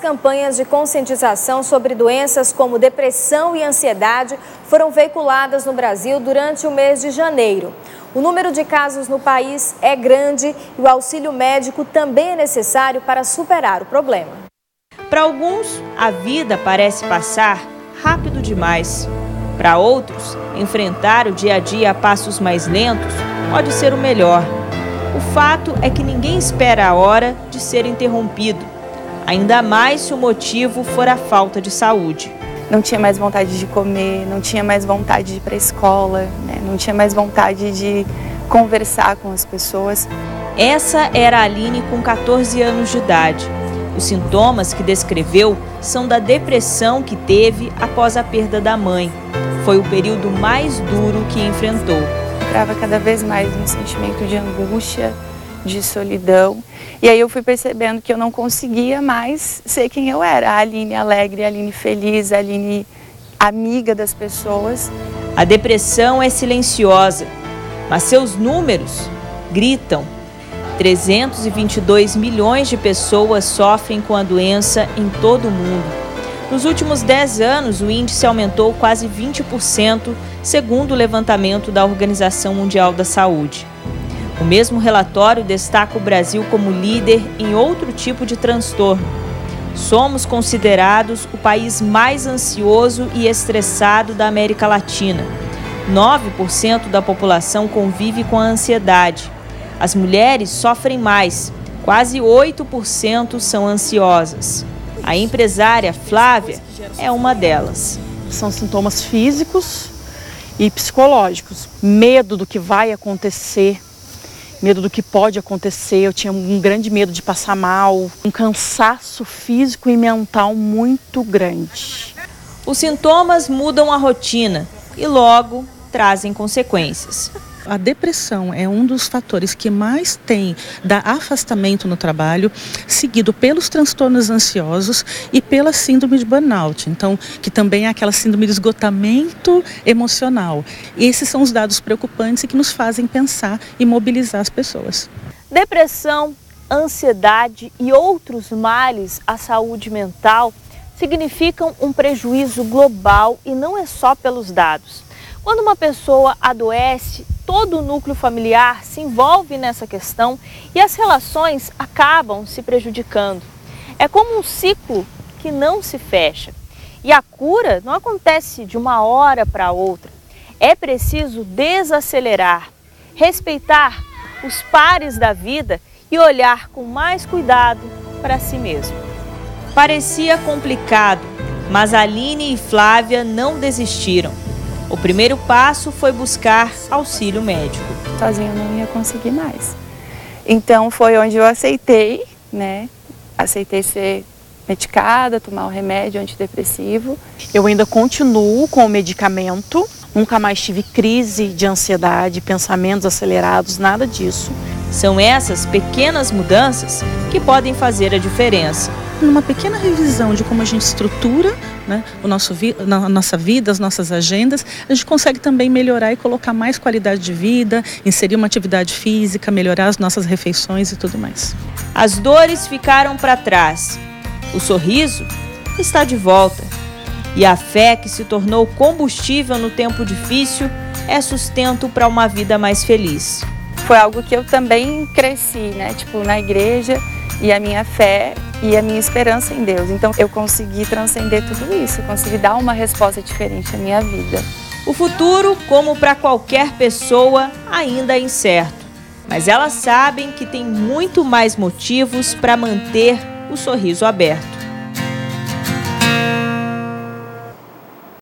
Campanhas de conscientização sobre doenças como depressão e ansiedade foram veiculadas no Brasil durante o mês de janeiro. O número de casos no país é grande e o auxílio médico também é necessário para superar o problema. Para alguns, a vida parece passar rápido demais. Para outros, enfrentar o dia a dia a passos mais lentos pode ser o melhor. O fato é que ninguém espera a hora de ser interrompido, ainda mais se o motivo for a falta de saúde. Não tinha mais vontade de comer, não tinha mais vontade de ir para a escola, né? Não tinha mais vontade de conversar com as pessoas. Essa era a Aline com 14 anos de idade. Os sintomas que descreveu são da depressão que teve após a perda da mãe. Foi o período mais duro que enfrentou. Entrava cada vez mais um sentimento de angústia, de solidão. E aí eu fui percebendo que eu não conseguia mais ser quem eu era. A Aline alegre, a Aline feliz, a Aline amiga das pessoas. A depressão é silenciosa, mas seus números gritam. 322 milhões de pessoas sofrem com a doença em todo o mundo. Nos últimos 10 anos, o índice aumentou quase 20%, segundo o levantamento da Organização Mundial da Saúde. O mesmo relatório destaca o Brasil como líder em outro tipo de transtorno. Somos considerados o país mais ansioso e estressado da América Latina. 9% da população convive com a ansiedade. As mulheres sofrem mais, quase 8% são ansiosas. A empresária Flávia é uma delas. São sintomas físicos e psicológicos. Medo do que vai acontecer, medo do que pode acontecer. Eu tinha um grande medo de passar mal, um cansaço físico e mental muito grande. Os sintomas mudam a rotina e logo trazem consequências. A depressão é um dos fatores que mais tem da afastamento no trabalho, seguido pelos transtornos ansiosos e pela síndrome de burnout, então, que também é aquela síndrome de esgotamento emocional. Esses são os dados preocupantes que nos fazem pensar e mobilizar as pessoas. Depressão, ansiedade e outros males à saúde mental significam um prejuízo global e não é só pelos dados. Quando uma pessoa adoece, todo o núcleo familiar se envolve nessa questão e as relações acabam se prejudicando. É como um ciclo que não se fecha. E a cura não acontece de uma hora para outra. É preciso desacelerar, respeitar os pares da vida e olhar com mais cuidado para si mesmo. Parecia complicado, mas Aline e Flávia não desistiram. O primeiro passo foi buscar auxílio médico. Sozinha eu não ia conseguir mais. Então foi onde eu aceitei, né? Aceitei ser medicada, tomar o remédio antidepressivo. Eu ainda continuo com o medicamento. Nunca mais tive crise de ansiedade, pensamentos acelerados, nada disso. São essas pequenas mudanças que podem fazer a diferença. Numa pequena revisão de como a gente estrutura, né, a nossa vida, as nossas agendas, a gente consegue também melhorar e colocar mais qualidade de vida, inserir uma atividade física, melhorar as nossas refeições e tudo mais. As dores ficaram para trás, o sorriso está de volta e a fé que se tornou combustível no tempo difícil é sustento para uma vida mais feliz. Foi algo que eu também cresci, né, tipo, na igreja, e a minha fé e a minha esperança em Deus. Então eu consegui transcender tudo isso, eu consegui dar uma resposta diferente à minha vida. O futuro, como para qualquer pessoa, ainda é incerto. Mas elas sabem que tem muito mais motivos para manter o sorriso aberto.